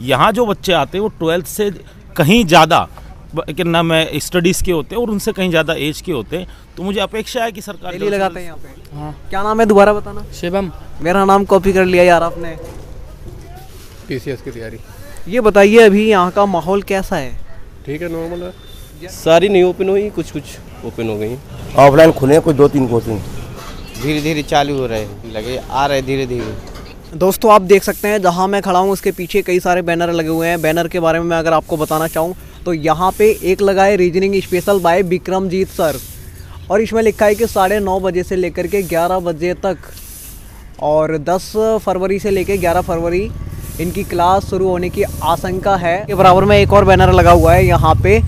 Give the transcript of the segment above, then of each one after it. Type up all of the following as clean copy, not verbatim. यहाँ जो बच्चे आते हैं वो 12th से कहीं ज़्यादा कि ना मैं स्टडीज़ के होते हैं और उनसे कहीं ज़्यादा एज के होते हैं, तो मुझे अपेक्षा है कि सरकार रैली लगाते हैं यहाँ पे। हाँ, क्या नाम है दोबारा बताना? शिवम। मेरा नाम कॉपी कर लिया यार आपने। पीसीएस की तैयारी। ये बताइए अभी यहाँ का माहौल कैसा है? ठीक है, नॉर्मल है। सारी नहीं ओपन हुई, कुछ कुछ ओपन हो गई, ऑफलाइन खुले कुछ 2-3 कोचिंग धीरे धीरे चालू हो रहे, लगे आ रहे धीरे धीरे। दोस्तों आप देख सकते हैं जहां मैं खड़ा हूं उसके पीछे कई सारे बैनर लगे हुए हैं। बैनर के बारे में मैं अगर आपको बताना चाहूं तो यहां पे एक लगा है reasoning special by Vikramjit sir, और इसमें लिखा है कि 9:30 बजे से लेकर के 11 बजे तक और 10 फरवरी से लेकर 11 फरवरी इनकी क्लास शुरू होने की आशंका है। के बराबर में एक और बैनर लगा हुआ है यहाँ पे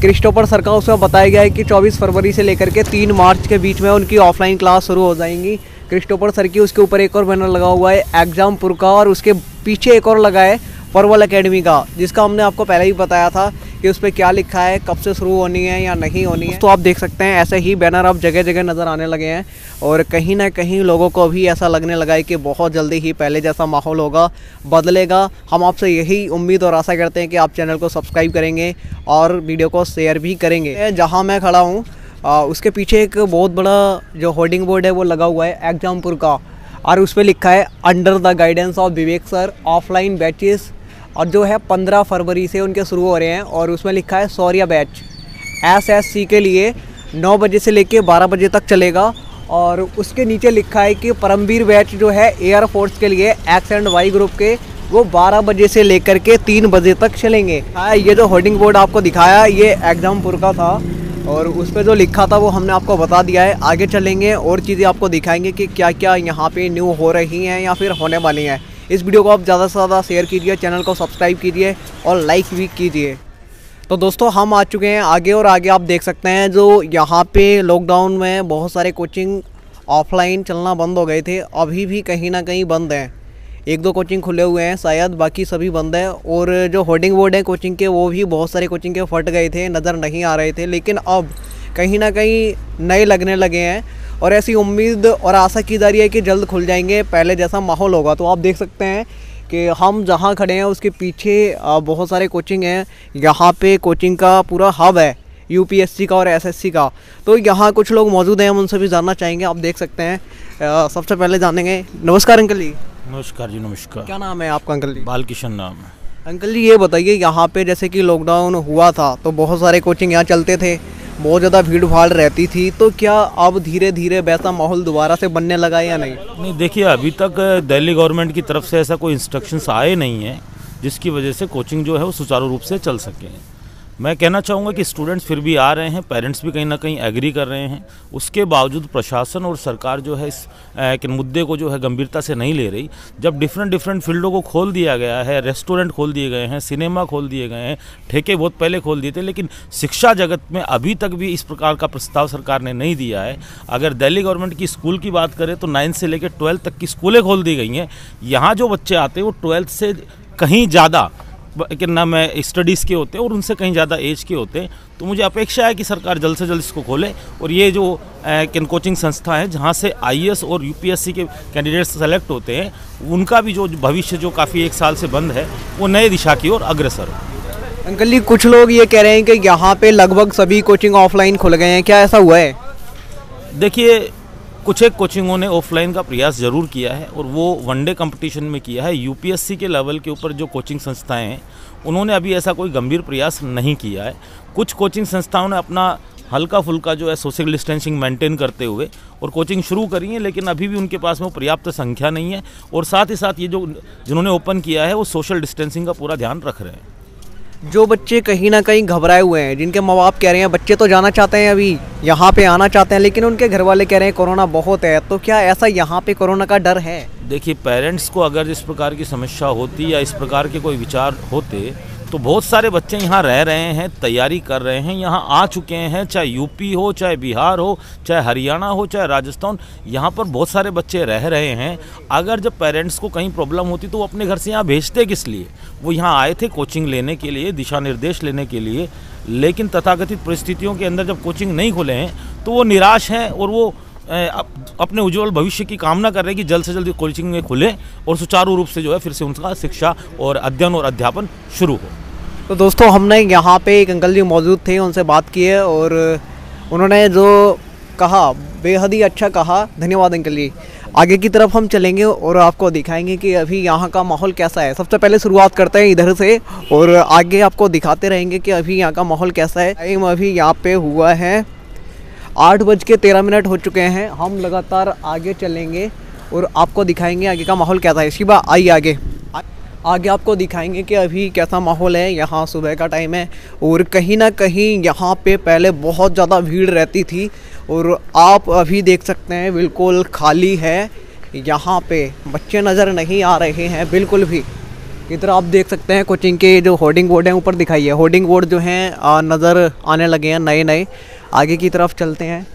क्रिस्टोफर सर का, उसमें बताया गया है कि 24 फरवरी से लेकर के 3 मार्च के बीच में उनकी ऑफलाइन क्लास शुरू हो जाएंगी। क्रिस्टोफर सर की। उसके ऊपर एक और बैनर लगा हुआ है एग्जामपुर का, और उसके पीछे एक और लगा है परमल एकेडमी का, जिसका हमने आपको पहले ही बताया था कि उस पर क्या लिखा है, कब से शुरू होनी है या नहीं होनी है। तो आप देख सकते हैं ऐसे ही बैनर अब जगह जगह नज़र आने लगे हैं, और कहीं ना कहीं लोगों को भी ऐसा लगने लगा है कि बहुत जल्दी ही पहले जैसा माहौल होगा, बदलेगा। हम आपसे यही उम्मीद और आशा करते हैं कि आप चैनल को सब्सक्राइब करेंगे और वीडियो को शेयर भी करेंगे। जहाँ मैं खड़ा हूँ उसके पीछे एक बहुत बड़ा जो होर्डिंग बोर्ड है वो लगा हुआ है एग्जामपुर का, और उस पर लिखा है under the guidance of Vivek sir offline batches, और जो है 15 फरवरी से उनके शुरू हो रहे हैं। और उसमें लिखा है शौर्य बैच एसएससी के लिए 9 बजे से लेकर 12 बजे तक चलेगा, और उसके नीचे लिखा है कि परमवीर बैच जो है एयरफोर्स के लिए एक्स एंड वाई ग्रुप के वो 12 बजे से लेकर के 3 बजे तक चलेंगे। ये जो होर्डिंग बोर्ड आपको दिखाया ये एग्जामपुर का था, और उस पर जो लिखा था वो हमने आपको बता दिया है। आगे चलेंगे और चीज़ें आपको दिखाएंगे कि क्या क्या यहाँ पे न्यू हो रही हैं या फिर होने वाली हैं। इस वीडियो को आप ज़्यादा से ज़्यादा शेयर कीजिए, चैनल को सब्सक्राइब कीजिए और लाइक भी कीजिए। तो दोस्तों हम आ चुके हैं आगे, और आगे आप देख सकते हैं जो यहाँ पर लॉकडाउन में बहुत सारे कोचिंग ऑफलाइन चलना बंद हो गए थे, अभी भी कहीं ना कहीं बंद हैं। 1-2 कोचिंग खुले हुए हैं शायद, बाकी सभी बंद है। और जो होर्डिंग बोर्ड है कोचिंग के वो भी बहुत सारे कोचिंग के फट गए थे, नज़र नहीं आ रहे थे, लेकिन अब कहीं ना कहीं नए लगने लगे हैं, और ऐसी उम्मीद और आशा की जा रही है कि जल्द खुल जाएंगे, पहले जैसा माहौल होगा। तो आप देख सकते हैं कि हम जहाँ खड़े हैं उसके पीछे बहुत सारे कोचिंग हैं, यहाँ पर कोचिंग का पूरा हब है यूपीएससी का और एसएससी का। तो यहाँ कुछ लोग मौजूद हैं, हम उनसे भी जानना चाहेंगे। आप देख सकते हैं सबसे पहले जानेंगे। नमस्कार अंकल जी। नमस्कार जी। नमस्कार। क्या नाम है आपका अंकल जी? बाल किशन नाम है। अंकल जी ये बताइए यहाँ पे जैसे कि लॉकडाउन हुआ था तो बहुत सारे कोचिंग यहाँ चलते थे, बहुत ज़्यादा भीड़ भाड़ रहती थी, तो क्या अब धीरे धीरे वैसा माहौल दोबारा से बनने लगा या नहीं? नहीं देखिए, अभी तक दिल्ली गवर्नमेंट की तरफ से ऐसा कोई इंस्ट्रक्शंस आए नहीं है जिसकी वजह से कोचिंग जो है वो सुचारू रूप से चल सके। मैं कहना चाहूँगा कि स्टूडेंट्स फिर भी आ रहे हैं, पेरेंट्स भी कहीं ना कहीं एग्री कर रहे हैं, उसके बावजूद प्रशासन और सरकार जो है इस मुद्दे को जो है गंभीरता से नहीं ले रही। जब डिफरेंट फील्डों को खोल दिया गया है, रेस्टोरेंट खोल दिए गए हैं, सिनेमा खोल दिए गए हैं, ठेके बहुत पहले खोल दिए थे, लेकिन शिक्षा जगत में अभी तक भी इस प्रकार का प्रस्ताव सरकार ने नहीं दिया है। अगर दिल्ली गवर्नमेंट की स्कूल की बात करें तो 9 से लेकर 12 तक की स्कूलें खोल दी गई हैं। यहाँ जो बच्चे आते हैं वो 12 से कहीं ज़्यादा कि ना मैं स्टडीज़ के होते हैं और उनसे कहीं ज़्यादा एज के होते हैं, तो मुझे अपेक्षा है कि सरकार जल्द से जल्द इसको खोले, और ये जो किन कोचिंग संस्था है जहाँ से आईएएस और यूपीएससी के कैंडिडेट्स सेलेक्ट होते हैं उनका भी जो भविष्य जो काफ़ी 1 साल से बंद है वो नए दिशा की ओर अग्रसर हो। अंकल जी कुछ लोग ये कह रहे हैं कि यहाँ पे लगभग सभी कोचिंग ऑफलाइन खुल गए हैं, क्या ऐसा हुआ है? देखिए कुछ एक कोचिंगों ने ऑफलाइन का प्रयास ज़रूर किया है, और वो वनडे कंपटीशन में किया है। यूपीएससी के लेवल के ऊपर जो कोचिंग संस्थाएं हैं उन्होंने अभी ऐसा कोई गंभीर प्रयास नहीं किया है। कुछ कोचिंग संस्थाओं ने अपना हल्का फुल्का जो है सोशल डिस्टेंसिंग मेंटेन करते हुए और कोचिंग शुरू करी है, लेकिन अभी भी उनके पास में वो पर्याप्त संख्या नहीं है, और साथ ही साथ ये जो जिन्होंने ओपन किया है वो सोशल डिस्टेंसिंग का पूरा ध्यान रख रहे हैं। जो बच्चे कहीं ना कहीं घबराए हुए हैं, जिनके माँ बाप कह रहे हैं बच्चे तो जाना चाहते हैं, अभी यहाँ पे आना चाहते हैं, लेकिन उनके घर वाले कह रहे हैं कोरोना बहुत है, तो क्या ऐसा यहाँ पे कोरोना का डर है? देखिए पेरेंट्स को अगर इस प्रकार की समस्या होती या इस प्रकार के कोई विचार होते तो बहुत सारे बच्चे यहाँ रह रहे हैं, तैयारी कर रहे हैं, यहाँ आ चुके हैं, चाहे यूपी हो, चाहे बिहार हो, चाहे हरियाणा हो, चाहे राजस्थान, यहाँ पर बहुत सारे बच्चे रह रहे हैं। अगर जब पेरेंट्स को कहीं प्रॉब्लम होती तो वो अपने घर से यहाँ भेजते किस लिए? वो यहाँ आए थे कोचिंग लेने के लिए, दिशा निर्देश लेने के लिए, लेकिन तथाकथित परिस्थितियों के अंदर जब कोचिंग नहीं खुले हैं तो वो निराश हैं और वो अपने उज्जवल भविष्य की कामना कर रहे हैं कि जल्द से जल्द कोचिंग में खुले और सुचारू रूप से जो है फिर से उनका शिक्षा और अध्ययन और अध्यापन शुरू हो। तो दोस्तों हमने यहाँ पे एक अंकल जी मौजूद थे, उनसे बात की है और उन्होंने जो कहा बेहद ही अच्छा कहा। धन्यवाद अंकल जी। आगे की तरफ हम चलेंगे और आपको दिखाएंगे कि अभी यहाँ का माहौल कैसा है। सबसे पहले शुरुआत करते हैं इधर से और आगे आपको दिखाते रहेंगे कि अभी यहाँ का माहौल कैसा है। टाइम अभी यहाँ पे हुआ है 8:13 हो चुके हैं। हम लगातार आगे चलेंगे और आपको दिखाएंगे आगे का माहौल कैसा है। शिवा आइए आगे, आगे आपको दिखाएंगे कि अभी कैसा माहौल है। यहाँ सुबह का टाइम है और कहीं ना कहीं यहाँ पे पहले बहुत ज़्यादा भीड़ रहती थी और आप अभी देख सकते हैं बिल्कुल खाली है। यहाँ पे बच्चे नज़र नहीं आ रहे हैं बिल्कुल भी। इधर आप देख सकते हैं कोचिंग के जो होर्डिंग बोर्ड हैं ऊपर दिखाई है, होर्डिंग बोर्ड जो हैं नज़र आने लगे हैं नए नए। आगे की तरफ चलते हैं।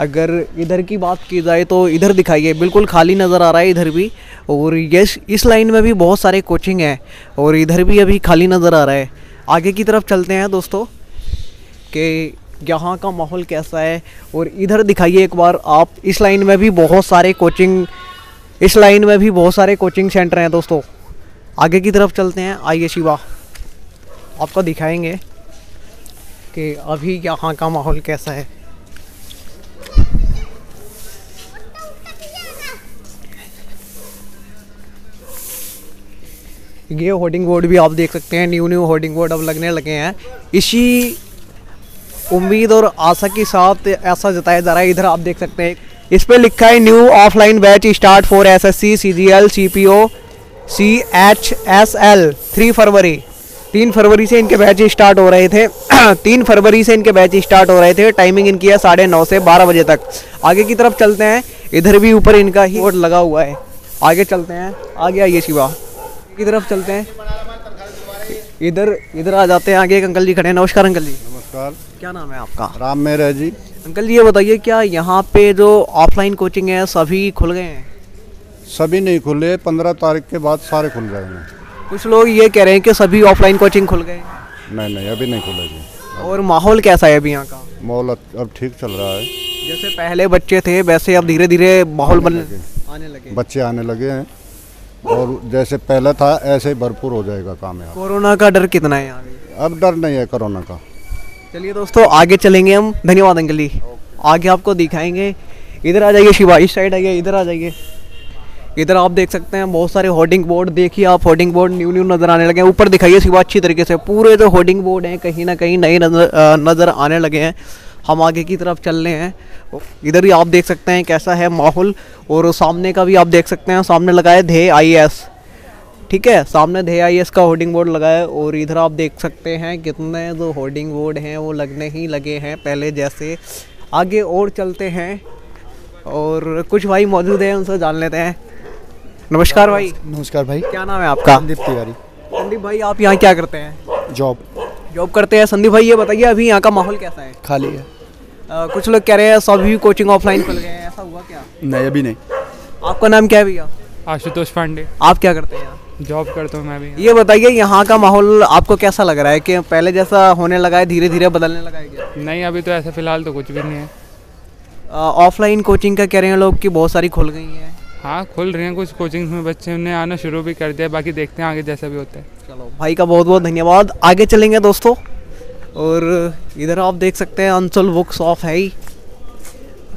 अगर इधर की बात की जाए तो इधर दिखाइए बिल्कुल खाली नज़र आ रहा है इधर भी। और यस इस लाइन में भी बहुत सारे कोचिंग हैं और इधर भी अभी खाली नज़र आ रहा है। आगे की तरफ चलते हैं दोस्तों कि यहाँ का माहौल कैसा है। और इधर दिखाइए एक बार आप, इस लाइन में भी बहुत सारे कोचिंग, इस लाइन में भी बहुत सारे कोचिंग सेंटर हैं दोस्तों। आगे की तरफ चलते हैं। आइए शिवा आपको दिखाएंगे कि अभी यहाँ का माहौल कैसा है। ये होर्डिंग बोर्ड भी आप देख सकते हैं, न्यू न्यू होर्डिंग बोर्ड अब लगने लगे हैं। इसी उम्मीद और आशा के साथ ऐसा जताया जा रहा है। इधर आप देख सकते हैं इस पे लिखा है new offline batch start for SSC CGL CPO CHSL 3 फरवरी। 3 फरवरी से इनके बैच स्टार्ट हो रहे थे। 3 फरवरी से इनके बैच स्टार्ट हो रहे थे। टाइमिंग इनकी है 9:30 से 12 बजे तक। आगे की तरफ चलते हैं। इधर भी ऊपर इनका ही बोर्ड लगा हुआ है। आगे चलते हैं। आगे आइए शिवा की तरफ चलते हैं। इधर इधर आ जाते हैं। आगे एक अंकल जी खड़े हैं। नमस्कार अंकल जी। नमस्कार। क्या नाम है आपका? राम मेहरा जी। अंकल जी ये बताइए क्या यहाँ पे जो ऑफलाइन कोचिंग है सभी खुल गए हैं? सभी नहीं खुले, 15 तारीख के बाद सारे खुल गए हैं। कुछ लोग ये कह रहे हैं कि सभी ऑफलाइन कोचिंग खुल गए हैं। नहीं नहीं अभी नहीं खुले जी। और माहौल कैसा है अभी यहाँ का? माहौल अब ठीक चल रहा है। जैसे पहले बच्चे थे वैसे अब धीरे धीरे माहौल बनने आने लगे, बच्चे आने लगे हैं और जैसे पहले था ऐसे ही भरपूर हो जाएगा काम यहाँ। कोरोना का डर कितना है यहाँ? अब डर नहीं है कोरोना का। चलिए दोस्तों आगे चलेंगे हम। धन्यवाद अंकल जी। आगे आपको दिखाएंगे। इधर आ जाइए शिवा, इस साइड आइए, इधर आ जाइए। इधर आप देख सकते हैं बहुत सारे होर्डिंग बोर्ड, देखिए आप होर्डिंग बोर्ड न्यू न्यू नज़र आने लगे हैं। ऊपर दिखाइए शिवा अच्छी तरीके से, पूरे जो होर्डिंग बोर्ड हैं कहीं ना कहीं नए नज़र आने लगे हैं। हम आगे की तरफ चल रहे हैं। इधर भी आप देख सकते हैं कैसा है माहौल। और सामने का भी आप देख सकते हैं, सामने लगा है धे आईएएस, ठीक है, सामने धे आईएएस का होर्डिंग बोर्ड लगा है। और इधर आप देख सकते हैं कितने जो होर्डिंग बोर्ड हैं वो लगने ही लगे हैं पहले जैसे। आगे और चलते हैं और कुछ भाई मौजूद हैं उनसे जान लेते हैं। नमस्कार भाई। नमस्कार भाई। क्या नाम है आपका? संदीप तिवारी। संदीप भाई आप यहाँ क्या करते हैं? जॉब करते हैं। संदीप भाई ये बताइए अभी यहाँ का माहौल कैसा है? खाली है। कुछ लोग कह रहे हैं सभी कोचिंग ऑफलाइन खुल गए हैं, ऐसा हुआ क्या? नहीं अभी नहीं। आपका नाम क्या है भैया? आशुतोष पांडे। आप क्या करते हैं? जॉब करता हूँ मैं भी। ये बताइए यहाँ का माहौल आपको कैसा लग रहा है कि पहले जैसा होने लगा है, धीरे धीरे बदलने लगा है क्या? नहीं अभी तो ऐसा फिलहाल तो कुछ भी नहीं है। ऑफलाइन कोचिंग का कह रहे हैं लोग कि बहुत सारी खुल गई हैं। हाँ खुल रही हैं, कुछ कोचिंग्स में बच्चे ने आना शुरू भी कर दिया। बाकी देखते हैं आगे जैसा भी होता है। चलो भाई का बहुत बहुत धन्यवाद। आगे चलेंगे दोस्तों। और इधर आप देख सकते हैं अंचल बुक शॉप है ही।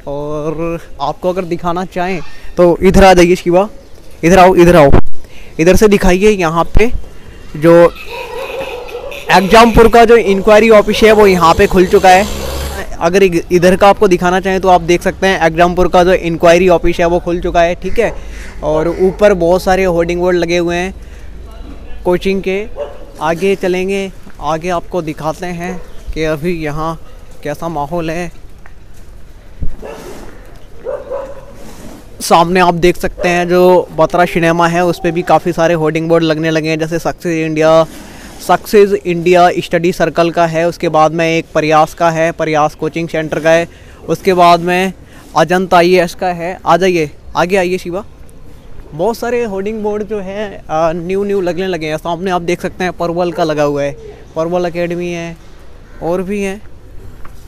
और आपको अगर दिखाना चाहें तो इधर आ जाइए शिवा, इधर आओ, इधर आओ, इधर से दिखाइए। यहाँ पे जो एग्जामपुर का जो इंक्वायरी ऑफिस है वो यहाँ पे खुल चुका है। अगर इधर का आपको दिखाना चाहें तो आप देख सकते हैं एग्जामपुर का जो इंक्वायरी ऑफिस है वो खुल चुका है, ठीक है। और ऊपर बहुत सारे होर्डिंग बोर्ड लगे हुए हैं कोचिंग के। आगे चलेंगे। आगे आपको दिखाते हैं कि अभी यहाँ कैसा माहौल है। सामने आप देख सकते हैं जो बत्रा सिनेमा है उस पर भी काफ़ी सारे होर्डिंग बोर्ड लगने लगे हैं। जैसे सक्सेस इंडिया स्टडी सर्कल का है, उसके बाद में एक प्रयास का है, प्रयास कोचिंग सेंटर का है, उसके बाद में अजंता आईएएस का है। आ जाइए, आगे आइए शिवा। बहुत सारे होर्डिंग बोर्ड जो है न्यू लगने लगे हैं। सामने आप देख सकते हैं परवल का लगा हुआ है, परमल एकेडमी है और भी हैं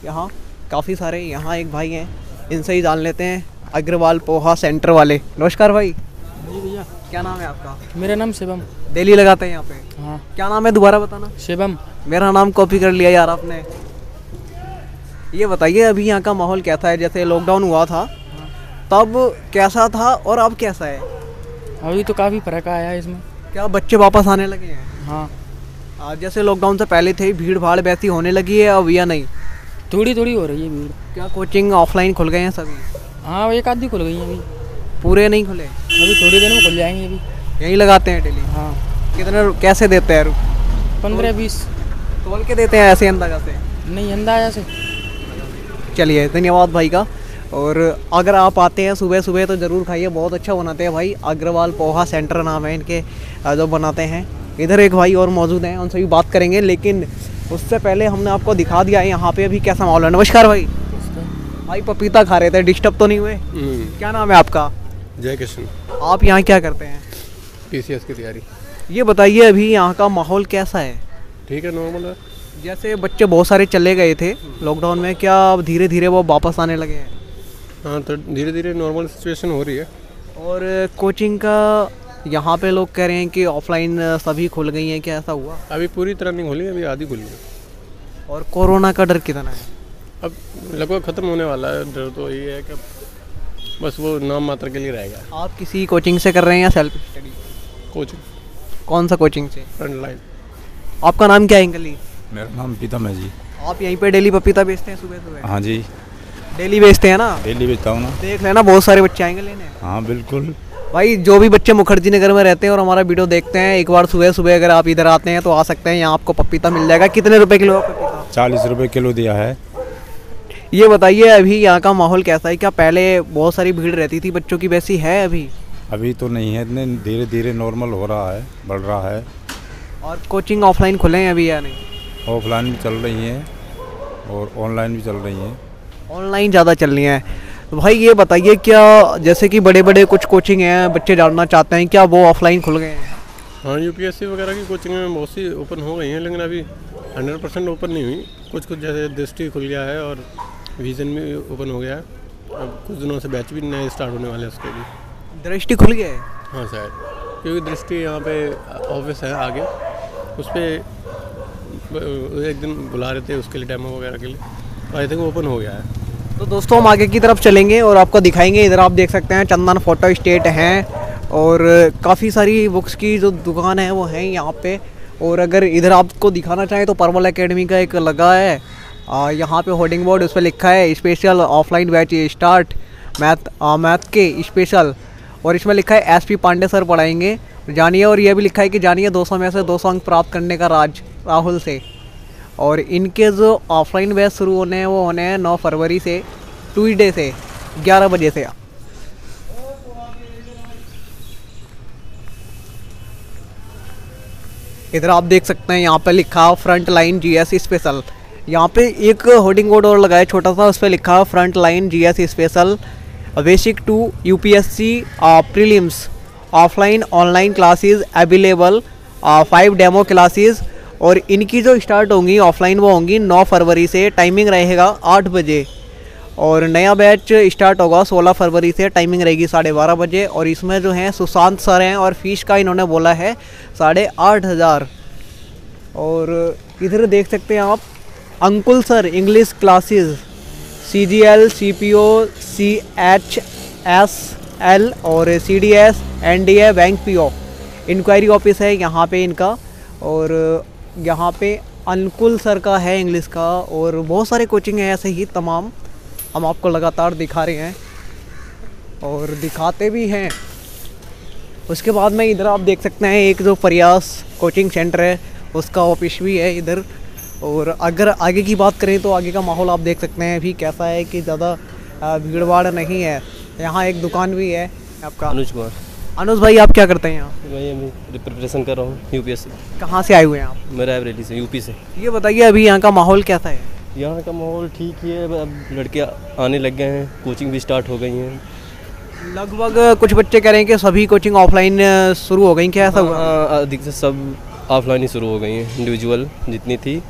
यहाँ काफ़ी सारे। यहाँ एक भाई हैं इनसे ही जान लेते हैं, अग्रवाल पोहा सेंटर वाले। नमस्कार भाई। जी भैया, क्या नाम है आपका? मेरा नाम शिवम। दिल्ली लगाते हैं यहाँ पे? हाँ। क्या नाम है दोबारा बताना? शिवम। मेरा नाम कॉपी कर लिया यार आपने। ये बताइए अभी यहाँ का माहौल कैसा है? जैसे लॉकडाउन हुआ था तब कैसा था और अब कैसा है? अभी तो काफ़ी फर्क आया है इसमें। क्या बच्चे वापस आने लगे हैं? हाँ। जैसे लॉकडाउन से पहले थे भीड़ भाड़ वैसी होने लगी है अब या नहीं? थोड़ी थोड़ी हो रही है भीड़। क्या कोचिंग ऑफलाइन खुल गए हैं सभी? हाँ, एक आधी खुल गई है, अभी पूरे नहीं खुले, अभी थोड़ी देर में खुल जाएंगे। अभी यहीं लगाते हैं डेली? हाँ। कितने कैसे देते हैं? 15-20 तोल के देते हैं ऐसे अंदाजा से? नहीं, अंदाजा से। चलिए, धन्यवाद भाई का। और अगर आप आते हैं सुबह सुबह तो ज़रूर खाइए, बहुत अच्छा बनाते हैं भाई। अग्रवाल पोहा सेंटर नाम है इनके जो बनाते हैं। इधर एक भाई और मौजूद हैं, उनसे भी बात करेंगे, लेकिन उससे पहले हमने आपको दिखा दिया है यहाँ पे अभी कैसा माहौल है। नमस्कार भाई। भाई पपीता खा रहे थे, डिस्टर्ब तो नहीं हुए? क्या नाम है आपका? जय कृष्ण। आप यहाँ क्या करते हैं? पीसीएस की तैयारी। ये बताइए अभी यहाँ का माहौल कैसा है? ठीक है, नॉर्मल है। जैसे बच्चे बहुत सारे चले गए थे लॉकडाउन में, क्या अब धीरे धीरे वो वापस आने लगे हैं? हाँ, तो धीरे धीरे नॉर्मल सिचुएशन हो रही है। और कोचिंग का यहाँ पे लोग कह रहे हैं कि ऑफलाइन सभी खुल गई हैं, क्या ऐसा हुआ? अभी पूरी तरह नहीं खुली, अभी आधी खुली है। और कोरोना का डर कितना है? अब लगभग ख़त्म होने वाला है डर, तो ये है कि बस वो नाम मात्र के लिए रहेगा। आप किसी कोचिंग से कर रहे हैं या सेल्फ स्टडी? कोचिंग। कौन सा कोचिंग से? फ्रंटलाइन। आपका नाम क्या है अंकल जी? मेरा नाम पीतम है जी। आप यहीं पे डेली पपीता बेचते हैं सुबह सुबह? हाँ जी, डेली बेचते हैं ना? डेली बेचता हूँ ना। देख लेना, बहुत सारे बच्चे आएंगे लेने। हाँ बिल्कुल भाई, जो भी बच्चे मुखर्जी नगर में रहते हैं और हमारा वीडियो देखते हैं, एक बार सुबह सुबह अगर आप इधर आते हैं तो आ सकते हैं, यहाँ आपको पपीता मिल जाएगा। कितने रुपये किलो है पपीता? 40 रुपये किलो दिया है। ये बताइए अभी यहाँ का माहौल कैसा है? क्या पहले बहुत सारी भीड़ रहती थी बच्चों की, वैसी है अभी? अभी तो नहीं है, इतने धीरे धीरे नॉर्मल हो रहा है, बढ़ रहा है। और कोचिंग ऑफलाइन खुले हैं अभी या नहीं? ऑफलाइन भी चल रही हैं और ऑनलाइन भी चल रही हैं। ऑनलाइन ज़्यादा चल रही हैं। तो भाई ये बताइए, क्या जैसे कि बड़े बड़े कुछ कोचिंग हैं, बच्चे जानना चाहते हैं, क्या वो ऑफलाइन खुल गए हैं? हाँ, यूपीएससी वगैरह की कोचिंग में बहुत सी ओपन हो गई हैं, लेकिन अभी 100% ओपन नहीं हुई। कुछ कुछ जैसे दृष्टि खुल गया है और विजन भी ओपन हो गया है, अब कुछ दिनों से बैच भी नए स्टार्ट होने वाले हैं उसके लिए। दृष्टि खुल गया है? हाँ शायद, क्योंकि दृष्टि यहाँ पे ऑफिस है आगे, उस पर एक दिन बुला रहे थे उसके लिए, डेमो वगैरह के लिए, आई थिंक ओपन हो गया है। तो दोस्तों हम आगे की तरफ चलेंगे और आपको दिखाएंगे। इधर आप देख सकते हैं चंदन फोटो स्टेट हैं और काफ़ी सारी बुक्स की जो दुकान है वो है यहाँ पे। और अगर इधर आपको दिखाना चाहें तो परमल एकेडमी का एक लगा है यहाँ पे होर्डिंग बोर्ड, उस पर लिखा है special offline batch start, math के स्पेशल, और इसमें लिखा है एसपी पांडे सर पढ़ाएंगे जानिए। और यह भी लिखा है कि जानिए 200 में से 200 अंक प्राप्त करने का राज राहुल से। और इनके जो ऑफलाइन बैच शुरू होने हैं वो होने हैं 9 फरवरी से, ट्यूजडे से 11 बजे से। इधर आप देख सकते हैं यहाँ पे लिखा फ्रंट लाइन जीएस स्पेशल, यहाँ पे एक होर्डिंग बोर्ड और लगाया छोटा सा, उस पर लिखा front line GS special basic 2 UPSC prelims offline online classes available, 5 demo classes. और इनकी जो स्टार्ट होंगी ऑफलाइन वो होंगी 9 फरवरी से, टाइमिंग रहेगा 8 बजे। और नया बैच स्टार्ट होगा 16 फरवरी से, टाइमिंग रहेगी 12:30 बजे। और इसमें जो हैं सुशांत सर हैं और फ़ीस का इन्होंने बोला है 8,500। और इधर देख सकते हैं आप Ankul sir English classes CGL CPO CHSL और CDS NDA bank PO inquiry office है यहाँ पे इनका। और यहाँ पे अंकुल सर का है इंग्लिश का, और बहुत सारे कोचिंग हैं ऐसे ही तमाम, हम आपको लगातार दिखा रहे हैं और दिखाते भी हैं। उसके बाद में इधर आप देख सकते हैं एक जो प्रयास कोचिंग सेंटर है उसका ऑफिस भी है इधर। और अगर आगे की बात करें तो आगे का माहौल आप देख सकते हैं अभी कैसा है कि ज़्यादा भीड़ भाड़ नहीं है। यहाँ एक दुकान भी है आपका। अनुज कुमार। अनुज भाई, आप क्या करते हैं यहाँ? भाई प्रिपरेशन कर रहा हूँ यूपीएससी। कहाँ से आए हुए हैं आप? मेरा अरेली से, यूपी से। ये बताइए अभी यहाँ का माहौल कैसा है? यहाँ का माहौल ठीक ही है, अब लड़के आने लग गए हैं, कोचिंग भी स्टार्ट हो गई हैं। लगभग कुछ बच्चे कह रहे हैं कि सभी कोचिंग ऑफलाइन शुरू हो गई, क्या ऐसा हुआ? अधिक से सब ऑफलाइन ही शुरू हो गई हैं, इंडिविजुअल जितनी थी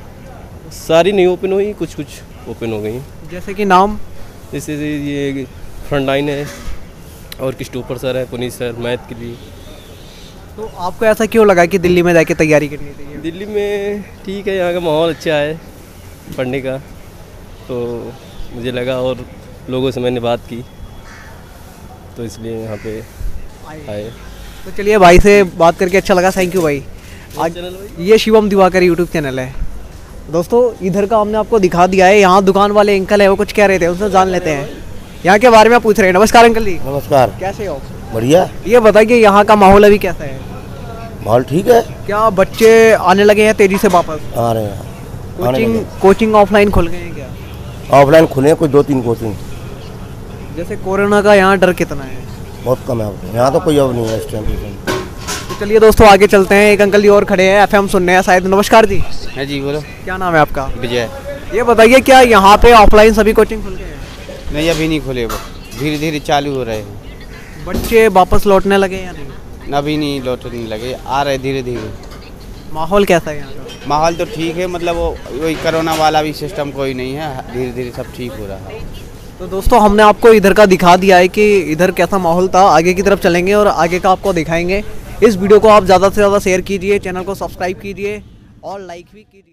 सारी नहीं ओपन हुई, कुछ कुछ ओपन हो गई। जैसे कि नाम जैसे ये फ्रंटलाइन है और क्रिस्टोफर सर है, पुनीत सर मैथ के लिए। तो आपको ऐसा क्यों लगा कि दिल्ली में जाके तैयारी करनी चाहिए? दिल्ली में ठीक है, यहाँ का माहौल अच्छा है पढ़ने का, तो मुझे लगा और लोगों से मैंने बात की तो इसलिए यहाँ पे आए। तो चलिए भाई से बात करके अच्छा लगा, थैंक यू भाई। आज ये शिवम दिवाकर यूट्यूब चैनल है। दोस्तों इधर का हमने आपको दिखा दिया है, यहाँ दुकान वाले अंकल है, वो कुछ कह रहे थे, उनसे जान लेते हैं यहाँ के बारे में पूछ रहे हैं। नमस्कार अंकल जी। नमस्कार, कैसे हो? बढ़िया। ये बताइए यहाँ का माहौल अभी कैसा है? माहौल ठीक है, क्या बच्चे आने लगे हैं तेजी से वापस? आ रहे हैं। कोचिंग ऑफलाइन खुल गए हैं क्या? ऑफलाइन खुले कुछ 2-3 कोचिंग। जैसे कोरोना का यहाँ डर कितना है? बहुत कम है, यहाँ तो कोई अब नहीं है इस टाइम। तो चलिए दोस्तों आगे चलते हैं, एक अंकल जी और खड़े हैं, एफएम सुन रहे हैं शायद। नमस्कार जी। है जी, बोलो। क्या नाम है आपका? विजय। ये बताइए क्या यहाँ पे ऑफलाइन सभी कोचिंग खुल गए हैं? नहीं अभी नहीं खुले, वो धीरे धीरे चालू हो रहे हैं। बच्चे वापस लौटने लगे या नहीं? अभी नहीं लौटने लगे, आ रहे धीरे धीरे। माहौल कैसा है यहाँ का? माहौल तो ठीक है, मतलब वही कोरोना वाला भी सिस्टम कोई नहीं है, धीरे धीरे सब ठीक हो रहा है। तो दोस्तों हमने आपको इधर का दिखा दिया है कि इधर कैसा माहौल था। आगे की तरफ चलेंगे और आगे का आपको दिखाएंगे। इस वीडियो को आप ज़्यादा से ज़्यादा शेयर कीजिए, चैनल को सब्सक्राइब कीजिए और लाइक भी कीजिए।